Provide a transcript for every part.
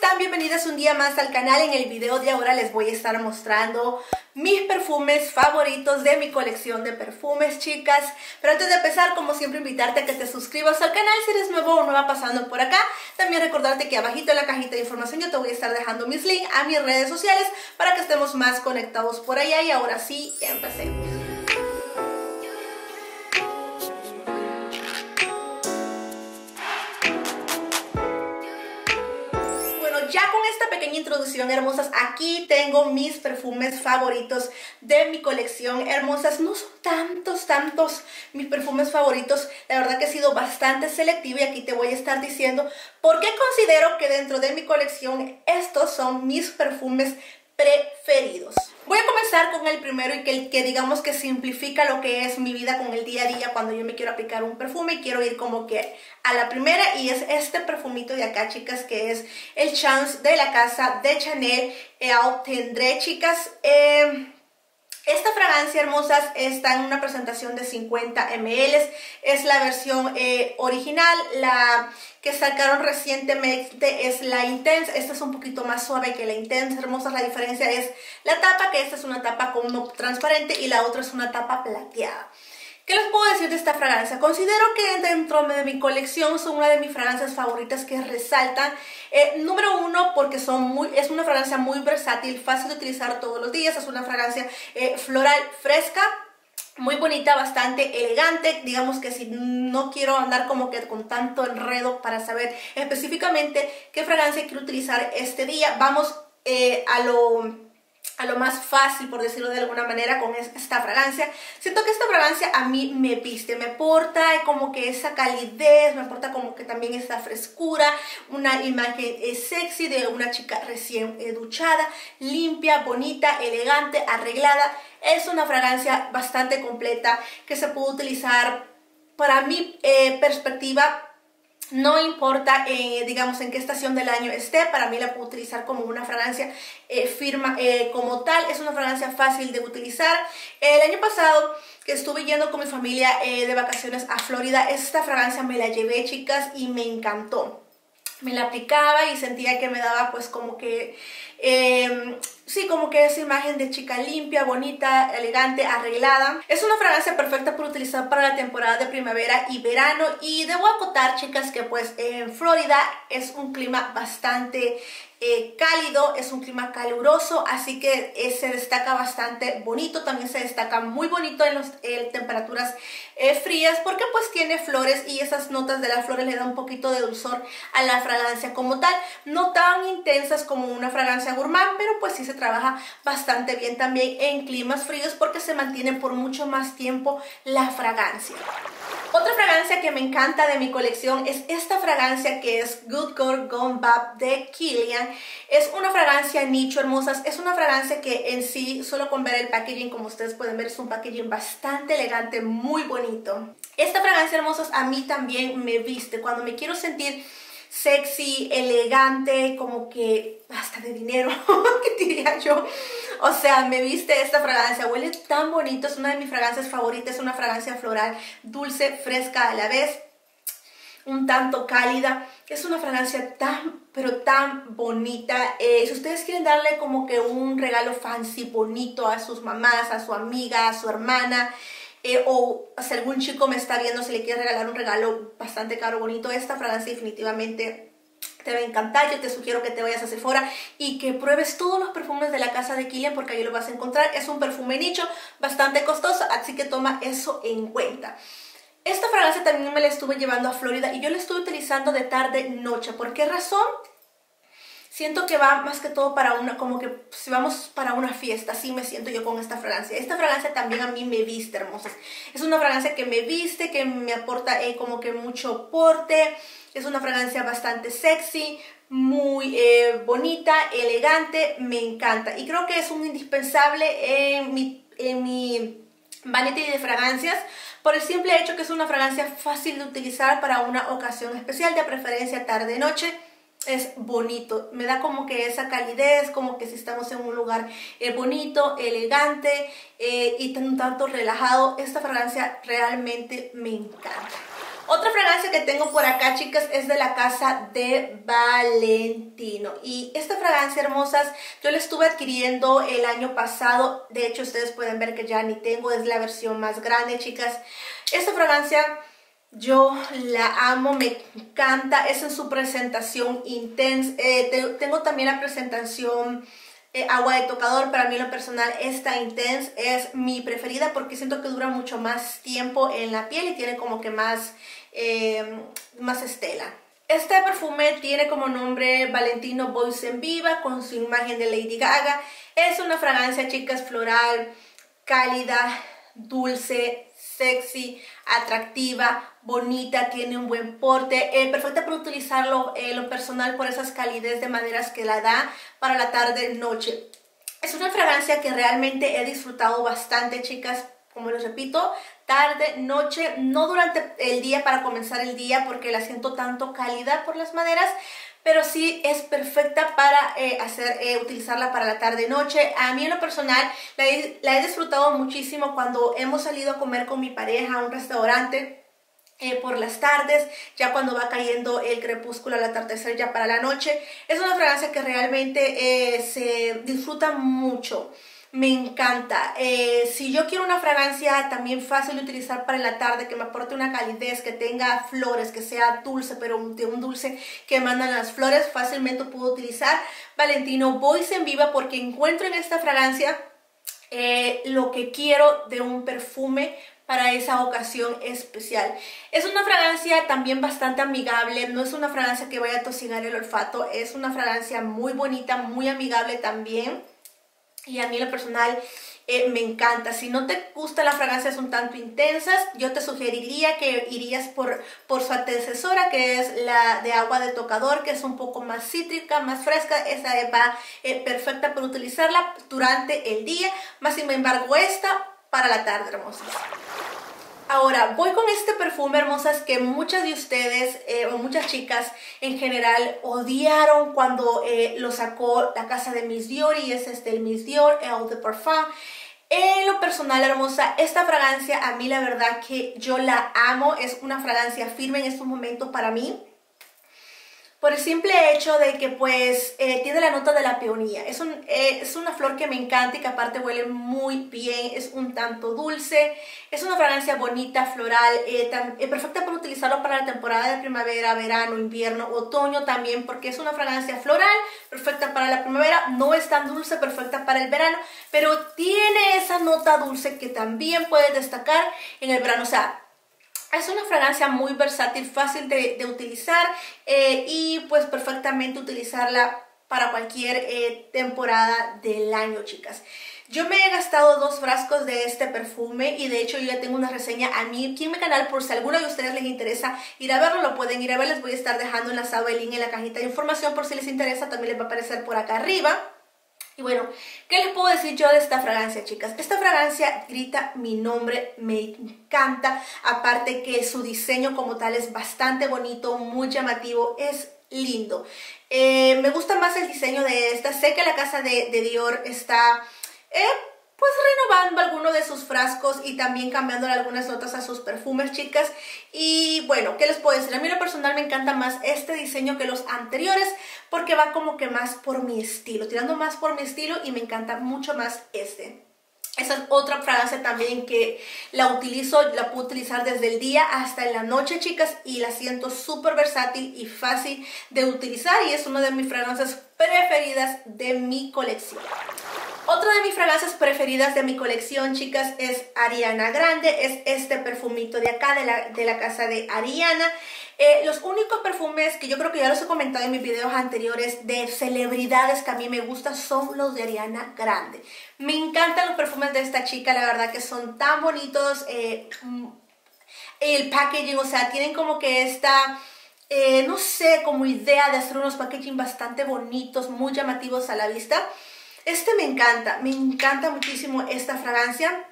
están? Bienvenidas un día más al canal. En el video de ahora les voy a estar mostrando mis perfumes favoritos de mi colección de perfumes, chicas. Pero antes de empezar, como siempre, invitarte a que te suscribas al canal si eres nuevo o nueva pasando por acá. También recordarte que abajito en la cajita de información yo te voy a estar dejando mis links a mis redes sociales para que estemos más conectados por allá. Y ahora sí, empecemos. Introducción, hermosas, aquí tengo mis perfumes favoritos de mi colección, hermosas. No son tantos mis perfumes favoritos, la verdad que he sido bastante selectiva y aquí te voy a estar diciendo por qué considero que dentro de mi colección estos son mis perfumes preferidos. Voy a comenzar con el primero y que digamos que simplifica lo que es mi vida con el día a día cuando yo me quiero aplicar un perfume y quiero ir como que a la primera, y es este perfumito de acá, chicas, que es el Chance de la casa de Chanel. Obtendré, chicas, esta fragancia, hermosas, está en una presentación de 50 ml, es la versión original. La que sacaron recientemente es la Intense. Esta es un poquito más suave que la Intense, hermosas. La diferencia es la tapa, que esta es una tapa como transparente y la otra es una tapa plateada. ¿Qué les puedo decir de esta fragancia? Considero que dentro de mi colección son una de mis fragancias favoritas que resaltan. Número uno, porque es una fragancia muy versátil, fácil de utilizar todos los días. Es una fragancia floral fresca, muy bonita, bastante elegante. Digamos que si no quiero andar como que con tanto enredo para saber específicamente qué fragancia quiero utilizar este día, vamos a lo más fácil, por decirlo de alguna manera, con esta fragancia. Siento que esta fragancia a mí me viste, me aporta como que esa calidez, me aporta como que también esa frescura, una imagen sexy de una chica recién duchada, limpia, bonita, elegante, arreglada. Es una fragancia bastante completa que se puede utilizar, para mi perspectiva, no importa, digamos, en qué estación del año esté. Para mí la puedo utilizar como una fragancia firma como tal. Es una fragancia fácil de utilizar. El año pasado que estuve yendo con mi familia de vacaciones a Florida, esta fragancia me la llevé, chicas, y me encantó. Me la aplicaba y sentía que me daba pues como que, sí, como que esa imagen de chica limpia, bonita, elegante, arreglada. Es una fragancia perfecta para utilizar para la temporada de primavera y verano. Y debo acotar, chicas, que pues en Florida es un clima bastante cálido, es un clima caluroso, así que se destaca bastante bonito. También se destaca muy bonito en las temperaturas frías, porque pues tiene flores y esas notas de las flores le dan un poquito de dulzor a la fragancia como tal. No tan intensas como una fragancia gourmand, pero pues sí se trabaja bastante bien también en climas fríos, porque se mantiene por mucho más tiempo la fragancia. Otra fragancia que me encanta de mi colección es esta fragancia que es Good Girl Gone Bad de Kilian. Es una fragancia nicho, hermosas. Es una fragancia que en sí, solo con ver el packaging, como ustedes pueden ver, es un packaging bastante elegante, muy bonito. Esta fragancia, hermosas, a mí también me viste. Cuando me quiero sentir sexy, elegante, como que hasta de dinero, ¿qué diría yo? O sea, me viste esta fragancia, huele tan bonito, es una de mis fragancias favoritas. Es una fragancia floral, dulce, fresca a la vez, un tanto cálida. Es una fragancia tan, pero tan bonita. Si ustedes quieren darle como que un regalo fancy, bonito a sus mamás, a su amiga, a su hermana, o si algún chico me está viendo, si le quiere regalar un regalo bastante caro, bonito, esta fragancia definitivamente te va a encantar. Yo te sugiero que te vayas a Sephora y que pruebes todos los perfumes de la casa de Kilian, porque ahí lo vas a encontrar. Es un perfume nicho, bastante costoso, así que toma eso en cuenta. Esta fragancia también me la estuve llevando a Florida y yo la estuve utilizando de tarde noche. ¿Por qué razón? Siento que va más que todo para una, como que si vamos para una fiesta, así me siento yo con esta fragancia. Esta fragancia también a mí me viste, hermosas. Es una fragancia que me viste, que me aporta como que mucho porte. Es una fragancia bastante sexy, muy bonita, elegante, me encanta. Y creo que es un indispensable en mi vanity de fragancias, por el simple hecho que es una fragancia fácil de utilizar para una ocasión especial, de preferencia tarde-noche. Es bonito, me da como que esa calidez, como que si estamos en un lugar bonito, elegante y un tanto relajado. Esta fragancia realmente me encanta. Otra fragancia que tengo por acá, chicas, es de la casa de Valentino. Y esta fragancia, hermosas, yo la estuve adquiriendo el año pasado. De hecho, ustedes pueden ver que ya ni tengo, es la versión más grande, chicas. Esta fragancia yo la amo, me encanta. Es en su presentación intensa. Tengo también la presentación agua de tocador. Para mí en lo personal esta Intense es mi preferida porque siento que dura mucho más tiempo en la piel y tiene como que más, más estela. Este perfume tiene como nombre Valentino Boys en Viva, con su imagen de Lady Gaga. Es una fragancia, chicas, floral, cálida, dulce, sexy, atractiva, bonita, tiene un buen porte, perfecta para utilizarlo lo personal por esas calidez de maderas que la da para la tarde-noche. Es una fragancia que realmente he disfrutado bastante, chicas, como les repito, tarde-noche, no durante el día para comenzar el día porque la siento tanto cálida por las maderas, pero sí es perfecta para utilizarla para la tarde-noche. A mí en lo personal la he disfrutado muchísimo cuando hemos salido a comer con mi pareja a un restaurante por las tardes, ya cuando va cayendo el crepúsculo al atardecer ya para la noche. Es una fragancia que realmente se disfruta mucho. Me encanta. Si yo quiero una fragancia también fácil de utilizar para la tarde, que me aporte una calidez, que tenga flores, que sea dulce, pero de un dulce que mandan las flores, fácilmente puedo utilizar Valentino Boys en Viva porque encuentro en esta fragancia lo que quiero de un perfume para esa ocasión especial. Es una fragancia también bastante amigable, no es una fragancia que vaya a tosigar el olfato, es una fragancia muy bonita, muy amigable también. Y a mí en lo personal me encanta. Si no te gustan las fragancias un tanto intensas, yo te sugeriría que irías por su antecesora, que es la de agua de tocador, que es un poco más cítrica, más fresca. Esa va perfecta para utilizarla durante el día, más sin embargo esta para la tarde, hermosas. Ahora voy con este perfume, hermosas, que muchas de ustedes, o muchas chicas en general, odiaron cuando lo sacó la casa de Miss Dior, y es este, el Miss Dior Eau de Parfum. En lo personal, hermosa, esta fragancia a mí la verdad que yo la amo, es una fragancia firme en estos momentos para mí. Por el simple hecho de que pues tiene la nota de la peonía. Es una flor que me encanta y que aparte huele muy bien, es un tanto dulce. Es una fragancia bonita, floral, perfecta para utilizarlo para la temporada de primavera, verano, invierno, otoño también, porque es una fragancia floral, perfecta para la primavera, no es tan dulce, perfecta para el verano, pero tiene esa nota dulce que también puede destacar en el verano. O sea, es una fragancia muy versátil, fácil de utilizar y pues perfectamente utilizarla para cualquier temporada del año, chicas. Yo me he gastado 2 frascos de este perfume y de hecho yo ya tengo una reseña aquí en mi canal, por si a alguno de ustedes les interesa ir a verlo, lo pueden ir a ver. Les voy a estar dejando enlazado el link en la cajita de información por si les interesa, también les va a aparecer por acá arriba. Y bueno, ¿qué les puedo decir yo de esta fragancia, chicas? Esta fragancia grita mi nombre, me encanta. Aparte que su diseño como tal es bastante bonito, muy llamativo, es lindo. Me gusta más el diseño de esta. Sé que la casa de Dior está pues renovando algunos de sus frascos y también cambiando algunas notas a sus perfumes, chicas. Y bueno, ¿qué les puedo decir? A mí en lo personal me encanta más este diseño que los anteriores porque va como que más por mi estilo, tirando más por mi estilo, y me encanta mucho más este. Esa es otra fragancia también que la utilizo, la puedo utilizar desde el día hasta en la noche, chicas, y la siento súper versátil y fácil de utilizar, y es una de mis fragancias preferidas de mi colección. Otra de mis fragancias preferidas de mi colección, chicas, es Ariana Grande. Es este perfumito de acá, de la casa de Ariana. Los únicos perfumes que yo creo que ya los he comentado en mis videos anteriores de celebridades que a mí me gustan son los de Ariana Grande. Me encantan los perfumes de esta chica, la verdad que son tan bonitos. El packaging, o sea, tienen como que esta... no sé, como idea de hacer unos packaging bastante bonitos, muy llamativos a la vista. Este me encanta muchísimo esta fragancia.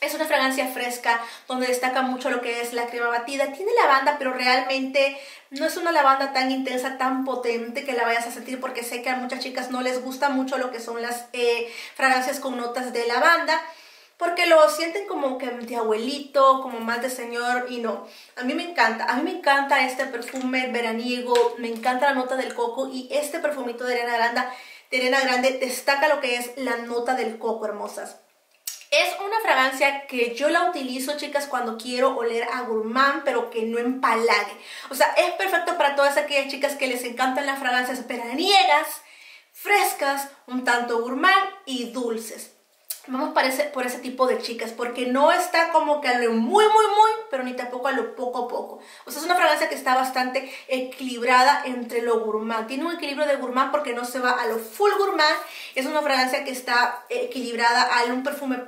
Es una fragancia fresca donde destaca mucho lo que es la crema batida. Tiene lavanda, pero realmente no es una lavanda tan intensa, tan potente que la vayas a sentir, porque sé que a muchas chicas no les gusta mucho lo que son las fragancias con notas de lavanda. porque lo sienten como que de abuelito, como más de señor, y no. A mí me encanta. A mí me encanta este perfume veraniego, me encanta la nota del coco, y este perfumito de Ariana Grande destaca lo que es la nota del coco, hermosas. Es una fragancia que yo la utilizo, chicas, cuando quiero oler a gourmand, pero que no empalague. O sea, es perfecto para todas aquellas chicas que les encantan las fragancias veraniegas, frescas, un tanto gourmand y dulces. Vamos por ese tipo de chicas, porque no está como que a lo muy, pero ni tampoco a lo poco. O sea, es una fragancia que está bastante equilibrada entre lo gourmand. Tiene un equilibrio de gourmand porque no se va a lo full gourmand. Es una fragancia que está equilibrada a un perfume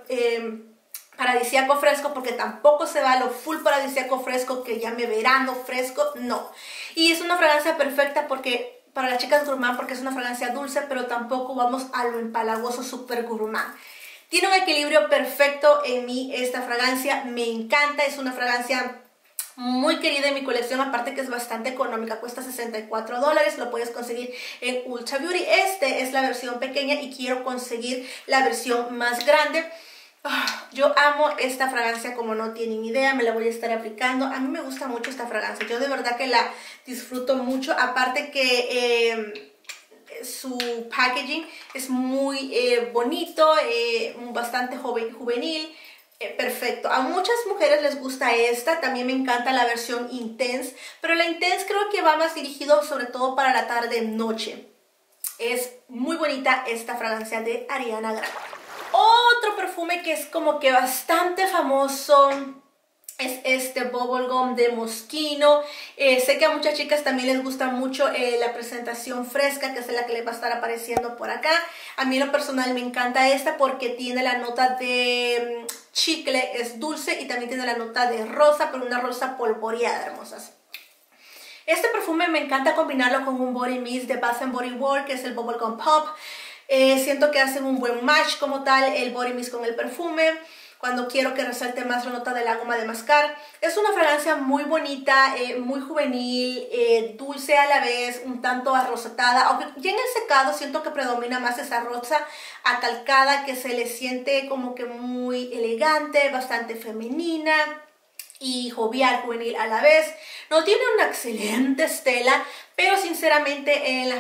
paradisíaco fresco, porque tampoco se va a lo full paradisíaco fresco que llame verano fresco, no. Y es una fragancia perfecta porque... para las chicas gourmand, porque es una fragancia dulce, pero tampoco vamos a lo empalagoso super gourmand. Tiene un equilibrio perfecto en mí esta fragancia, me encanta, es una fragancia muy querida en mi colección, aparte que es bastante económica, cuesta $64, lo puedes conseguir en Ulta Beauty. Esta es la versión pequeña y quiero conseguir la versión más grande. Yo amo esta fragancia como no tienen idea, me la voy a estar aplicando. A mí me gusta mucho esta fragancia, yo de verdad que la disfruto mucho, aparte que su packaging es muy bonito, bastante juvenil, perfecto. A muchas mujeres les gusta esta, también me encanta la versión Intense, pero la Intense creo que va más dirigido sobre todo para la tarde-noche. Es muy bonita esta fragancia de Ariana Grande. Otro perfume que es como que bastante famoso es este Bubblegum de Moschino. Sé que a muchas chicas también les gusta mucho la presentación fresca, que es la que les va a estar apareciendo por acá. A mí en lo personal me encanta esta porque tiene la nota de chicle, es dulce, y también tiene la nota de rosa, pero una rosa polvoreada, hermosas. Este perfume me encanta combinarlo con un body mist de Bath & Body Works, que es el Bubblegum Pop. Siento que hacen un buen match como tal el body mist con el perfume, cuando quiero que resalte más la nota de la goma de mascar. Es una fragancia muy bonita, muy juvenil, dulce a la vez, un tanto arrosatada. Aunque ya en el secado siento que predomina más esa rosa acalcada, que se le siente como que muy elegante, bastante femenina y jovial, juvenil a la vez. No tiene una excelente estela, pero sinceramente en los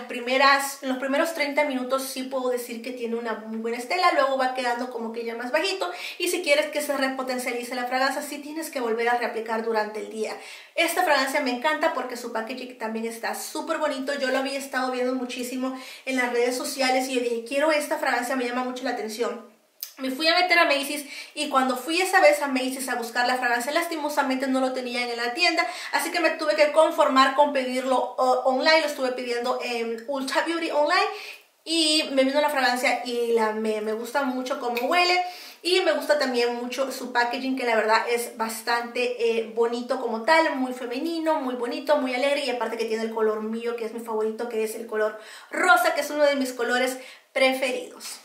primeros 30 minutos sí puedo decir que tiene una muy buena estela. Luego va quedando como que ya más bajito, y si quieres que se repotencialice la fragancia, sí tienes que volver a reaplicar durante el día. Esta fragancia me encanta porque su packaging también está súper bonito. Yo lo había estado viendo muchísimo en las redes sociales y yo dije, quiero esta fragancia, me llama mucho la atención. Me fui a meter a Macy's, y cuando fui esa vez a Macy's a buscar la fragancia, lastimosamente no lo tenían en la tienda, así que me tuve que conformar con pedirlo online. Lo estuve pidiendo en Ulta Beauty online y me vino la fragancia y la amé. Me gusta mucho cómo huele y me gusta también mucho su packaging, que la verdad es bastante bonito como tal, muy femenino, muy bonito, muy alegre, y aparte que tiene el color mío, que es mi favorito, que es el color rosa, que es uno de mis colores preferidos.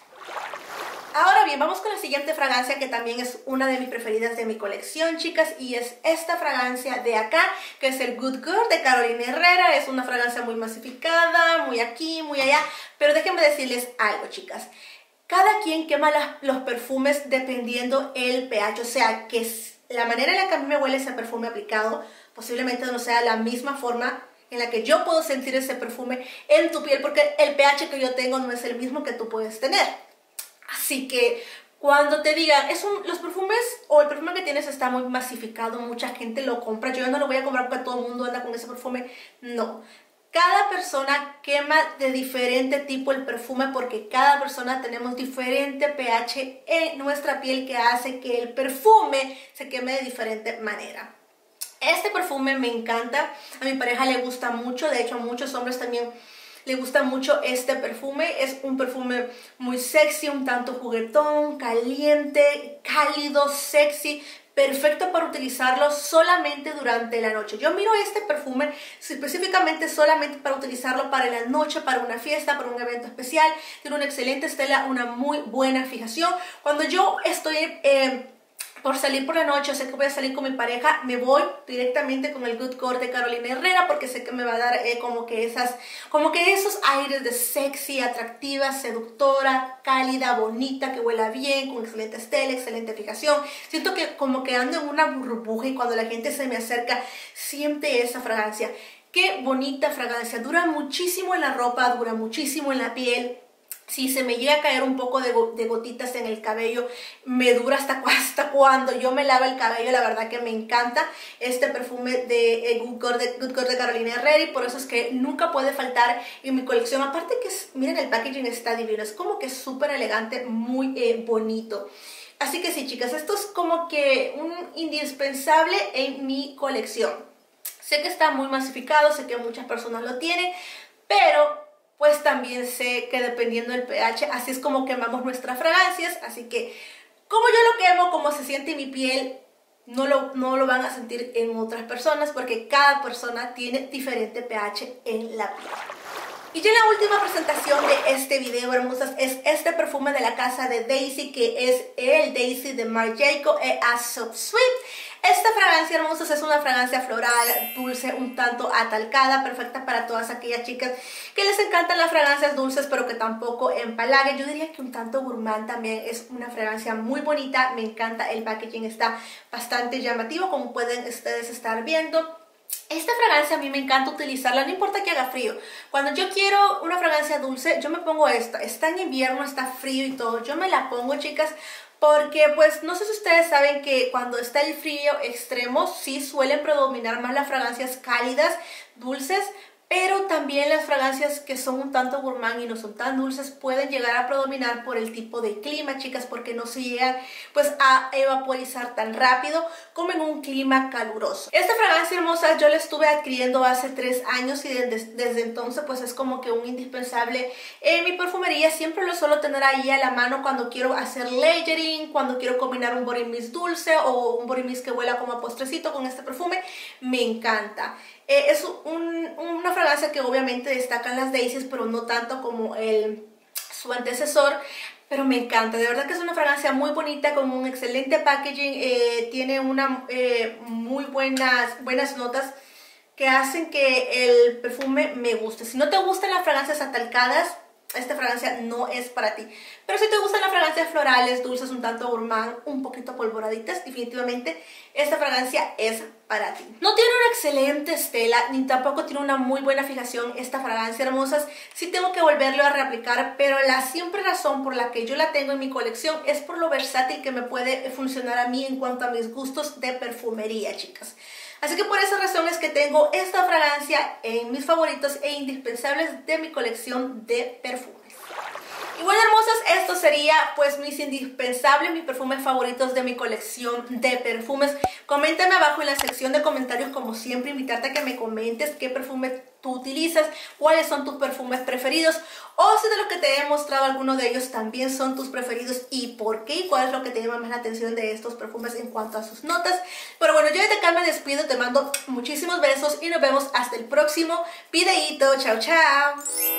Ahora bien, vamos con la siguiente fragancia, que también es una de mis preferidas de mi colección, chicas, y es esta fragancia de acá, que es el Good Girl de Carolina Herrera. Es una fragancia muy masificada, muy aquí, muy allá, pero déjenme decirles algo, chicas. Cada quien quema los perfumes dependiendo el pH, o sea, que la manera en la que a mí me huele ese perfume aplicado posiblemente no sea la misma forma en la que yo puedo sentir ese perfume en tu piel, porque el pH que yo tengo no es el mismo que tú puedes tener. Así que cuando te digan, los perfumes o el perfume que tienes está muy masificado, mucha gente lo compra, yo no lo voy a comprar porque todo el mundo anda con ese perfume, no. Cada persona quema de diferente tipo el perfume, porque cada persona tenemos diferente pH en nuestra piel, que hace que el perfume se queme de diferente manera. Este perfume me encanta, a mi pareja le gusta mucho, de hecho a muchos hombres también le gusta mucho este perfume. Es un perfume muy sexy, un tanto juguetón, caliente, cálido, sexy, perfecto para utilizarlo solamente durante la noche. Yo miro este perfume específicamente solamente para utilizarlo para la noche, para una fiesta, para un evento especial. Tiene una excelente estela, una muy buena fijación. Cuando yo estoy por salir por la noche, o sea que voy a salir con mi pareja, me voy directamente con el Good Girl de Carolina Herrera, porque sé que me va a dar como que esos aires de sexy, atractiva, seductora, cálida, bonita, que huela bien, con excelente estela, excelente fijación. Siento que como que ando en una burbuja y cuando la gente se me acerca siente esa fragancia. Qué bonita fragancia, dura muchísimo en la ropa, dura muchísimo en la piel. Si se me llega a caer un poco de gotitas en el cabello, me dura hasta cuando yo me lavo el cabello. La verdad que me encanta este perfume de Good Girl de Carolina Herrera, y por eso es que nunca puede faltar en mi colección. Aparte que, miren, el packaging está divino, es como que súper elegante, muy bonito. Así que sí, chicas, esto es como que un indispensable en mi colección. Sé que está muy masificado, sé que muchas personas lo tienen, pero pues también sé que dependiendo del pH, así es como quemamos nuestras fragancias. Así que como yo lo quemo, como se siente en mi piel, no lo van a sentir en otras personas, porque cada persona tiene diferente pH en la piel. Y ya la última presentación de este video, hermosas, es este perfume de la casa de Daisy, que es el Daisy de Marc Jacobs, A Soft Sweet. Esta fragancia, hermosas, es una fragancia floral, dulce, un tanto atalcada, perfecta para todas aquellas chicas que les encantan las fragancias dulces, pero que tampoco empalagan. Yo diría que un tanto gourmand también. Es una fragancia muy bonita, me encanta, el packaging está bastante llamativo, como pueden ustedes estar viendo. Esta fragancia a mí me encanta utilizarla, no importa que haga frío. Cuando yo quiero una fragancia dulce, yo me pongo esta. Está en invierno, está frío y todo, yo me la pongo, chicas, porque pues no sé si ustedes saben que cuando está el frío extremo sí suelen predominar más las fragancias cálidas, dulces, pero también las fragancias que son un tanto gourmand y no son tan dulces pueden llegar a predominar por el tipo de clima, chicas, porque no se llegan pues a evaporizar tan rápido como en un clima caluroso. Esta fragancia, hermosa, yo la estuve adquiriendo hace 3 años y desde entonces pues es como que un indispensable en mi perfumería. Siempre lo suelo tener ahí a la mano cuando quiero hacer layering, cuando quiero combinar un body mist dulce o un body mist que huela como a postrecito con este perfume. Me encanta. Es una fragancia que obviamente destacan las Daisies, pero no tanto como su antecesor, pero me encanta. De verdad que es una fragancia muy bonita, con un excelente packaging, tiene muy buenas notas que hacen que el perfume me guste. Si no te gustan las fragancias atalcadas, esta fragancia no es para ti. Pero si te gustan las fragancias florales, dulces, un tanto gourmand, un poquito polvoraditas, definitivamente esta fragancia es para ti. No tiene una excelente estela, ni tampoco tiene una muy buena fijación esta fragancia, hermosas. Sí tengo que volverlo a reaplicar, pero la simple razón por la que yo la tengo en mi colección es por lo versátil que me puede funcionar a mí en cuanto a mis gustos de perfumería, chicas. Así que por esa razón es que tengo esta fragancia en mis favoritos e indispensables de mi colección de perfumes. Y bueno, hermosas, esto sería pues mis indispensables, mis perfumes favoritos de mi colección de perfumes. Coméntame abajo en la sección de comentarios, como siempre, invitarte a que me comentes qué perfume tú utilizas, cuáles son tus perfumes preferidos, o si de los que te he mostrado algunos de ellos también son tus preferidos y por qué, y cuál es lo que te llama más la atención de estos perfumes en cuanto a sus notas. Pero bueno, yo desde acá me despido, te mando muchísimos besos y nos vemos hasta el próximo videito. Chao, chao.